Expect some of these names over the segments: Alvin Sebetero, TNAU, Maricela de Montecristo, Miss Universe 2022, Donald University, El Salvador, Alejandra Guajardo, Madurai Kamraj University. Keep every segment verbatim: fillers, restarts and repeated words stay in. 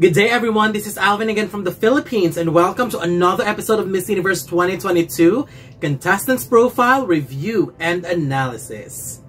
Good day, everyone. This is Alvin again from the Philippines, and welcome to another episode of Miss Universe twenty twenty-two Contestants Profile, Review, and Analysis.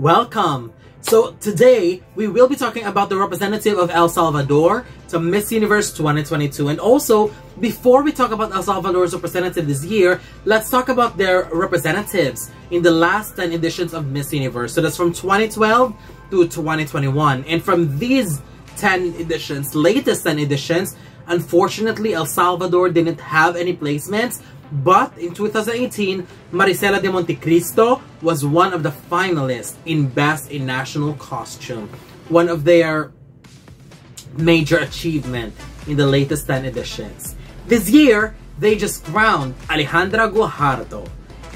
Welcome! So today, we will be talking about the representative of El Salvador to Miss Universe twenty twenty-two. And also, before we talk about El Salvador's representative this year, let's talk about their representatives in the last ten editions of Miss Universe. So that's from twenty twelve to twenty twenty-one. And from these ten editions, latest ten editions, unfortunately, El Salvador didn't have any placements. But in two thousand eighteen, Maricela de Montecristo was one of the finalists in Best in National Costume, one of their major achievements in the latest ten editions. This year, they just crowned Alejandra Guajardo.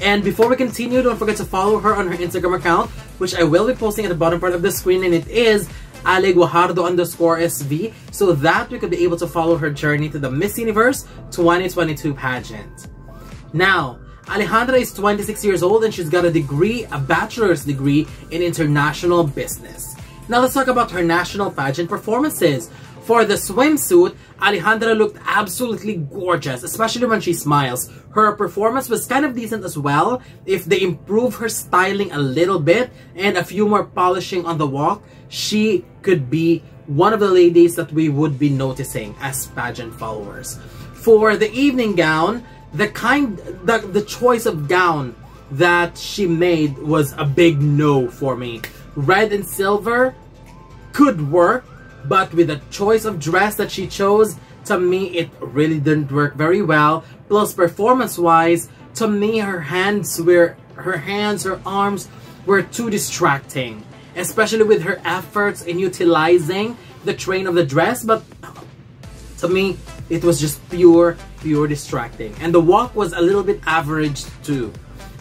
And before we continue, don't forget to follow her on her Instagram account, which I will be posting at the bottom part of the screen, and it is Ale Guajardo underscore S V, so that we could be able to follow her journey to the Miss Universe twenty twenty-two pageant. Now, Alejandra is twenty-six years old and she's got a degree, a bachelor's degree in international business. Now let's talk about her national pageant performances. For the swimsuit, Alejandra looked absolutely gorgeous, especially when she smiles. Her performance was kind of decent as well. If they improve her styling a little bit and a few more polishing on the walk, she could be one of the ladies that we would be noticing as pageant followers. For the evening gown, The kind, the, the choice of gown that she made was a big no for me. Red and silver could work, but with the choice of dress that she chose, to me, it really didn't work very well. Plus, performance-wise, to me, her hands were, her hands, her arms were too distracting, especially with her efforts in utilizing the train of the dress. But to me, it was just pure, pure distracting. And the walk was a little bit average too.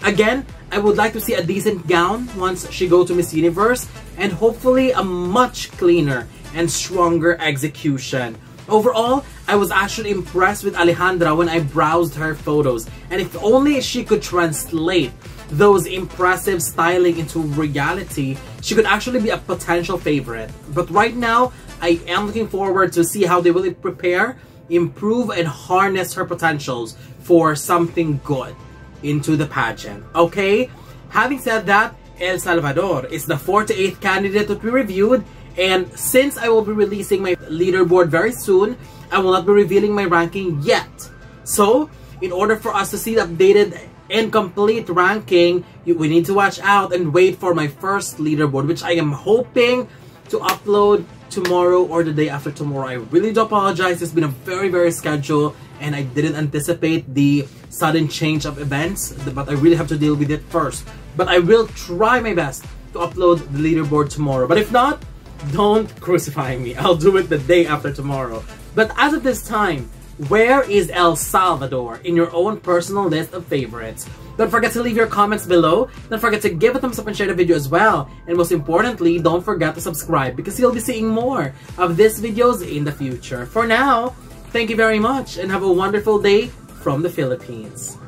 Again, I would like to see a decent gown once she goes to Miss Universe, and hopefully a much cleaner and stronger execution. Overall, I was actually impressed with Alejandra when I browsed her photos. And if only she could translate those impressive styling into reality, she could actually be a potential favorite. But right now, I am looking forward to see how they will prepare, improve, and harness her potentials for something good into the pageant. Okay? Having said that, El Salvador is the forty-eighth candidate that we reviewed, and since I will be releasing my leaderboard very soon, I will not be revealing my ranking yet. So, in order for us to see the updated and complete ranking, we need to watch out and wait for my first leaderboard, which I am hoping to upload tomorrow or the day after tomorrow. I really do apologize. It's been a very, very schedule, and I didn't anticipate the sudden change of events, but I really have to deal with it first. But I will try my best to upload the leaderboard tomorrow. But if not, don't crucify me. I'll do it the day after tomorrow. But as of this time, where is El Salvador in your own personal list of favorites? Don't forget to leave your comments below. Don't forget to give a thumbs up and share the video as well. And most importantly, don't forget to subscribe, because you'll be seeing more of these videos in the future. For now, thank you very much and have a wonderful day from the Philippines.